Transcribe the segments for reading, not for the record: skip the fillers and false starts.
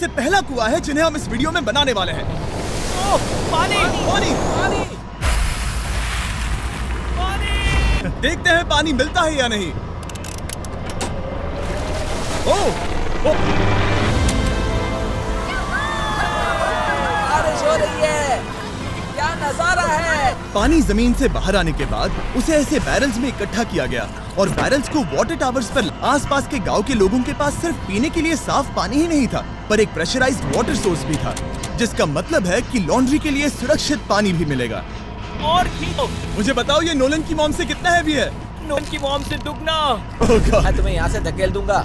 से पहला कुआं है जिन्हें हम इस वीडियो में बनाने वाले हैं। ओ, पानी, पानी, पानी, पानी। देखते हैं पानी मिलता है या नहीं। ओ, ओ। बारिश हो रही है। क्या नजारा है। पानी जमीन से बाहर आने के बाद उसे ऐसे बैरल्स में इकट्ठा किया गया और बैरल्स को वाटर टावर्स पर आसपास के गांव के लोगों के पास सिर्फ पीने के लिए साफ पानी ही नहीं था पर एक प्रेशराइज्ड वाटर सोर्स भी था, जिसका मतलब है कि लॉन्ड्री के लिए सुरक्षित पानी भी मिलेगा। और मुझे बताओ ये नोलन की मॉम से कितना हैवी है? नोलन की मॉम से दुगना। मैं तुम्हें यहाँ से धकेल दूंगा।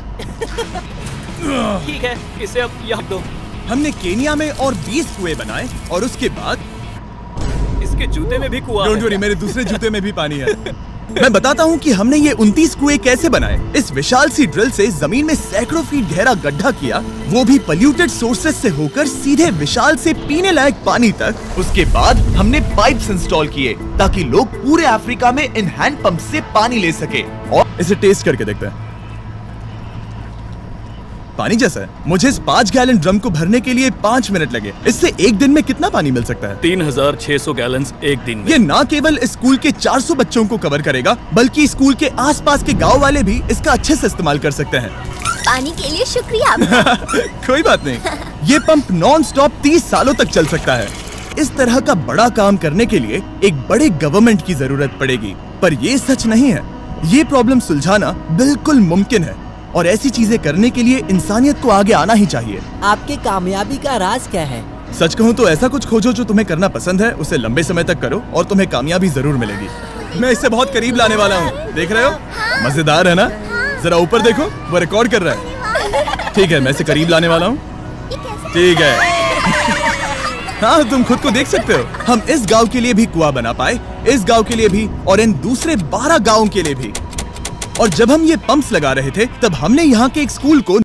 ठीक है, इसे अब यहाँ दो। हमने केनिया में और 20 कुएं बनाए और उसके बाद इसके जूते में भी कुआं। डोंट वरी, मेरे दूसरे जूते में भी पानी है। मैं बताता हूँ कि हमने ये 29 कुएं कैसे बनाए। इस विशाल सी ड्रिल से जमीन में सैकड़ों फीट गहरा गड्ढा किया, वो भी पॉल्यूटेड सोर्सेज से होकर सीधे विशाल से पीने लायक पानी तक। उसके बाद हमने पाइप्स इंस्टॉल किए ताकि लोग पूरे अफ्रीका में इन हैंड पंप से पानी ले सके। और इसे टेस्ट करके देखते हैं, पानी जैसा है। मुझे इस 5 गैलन ड्रम को भरने के लिए 5 मिनट लगे। इससे एक दिन में कितना पानी मिल सकता है? 3600 गैलन एक दिन में। ये ना केवल स्कूल के 400 बच्चों को कवर करेगा बल्कि स्कूल के आसपास के गांव वाले भी इसका अच्छे से इस्तेमाल कर सकते हैं। पानी के लिए शुक्रिया। कोई बात नहीं। ये पंप नॉन स्टॉप 30 सालों तक चल सकता है। इस तरह का बड़ा काम करने के लिए एक बड़े गवर्नमेंट की जरूरत पड़ेगी, पर ये सच नहीं है। ये प्रॉब्लम सुलझाना बिल्कुल मुमकिन है और ऐसी चीजें करने के लिए इंसानियत को आगे आना ही चाहिए। आपके कामयाबी का राज क्या है? सच कहूँ तो ऐसा कुछ खोजो जो तुम्हें करना पसंद है, उसे लंबे समय तक करो और तुम्हें कामयाबी जरूर मिलेगी। मैं इससे बहुत करीब लाने वाला हूँ। देख रहे हो, मजेदार है ना? जरा ऊपर देखो, वो रिकॉर्ड कर रहा है। ठीक है, मैं इसे करीब लाने वाला हूँ। ठीक है। हाँ, तुम खुद को देख सकते हो। हम इस गाँव के लिए भी कुआं बना पाए, इस गाँव के लिए भी और इन दूसरे 12 गाँव के लिए भी। और जब हम ये पंप्स लगा रहे थे तब हमने यहाँ के एक स्कूल को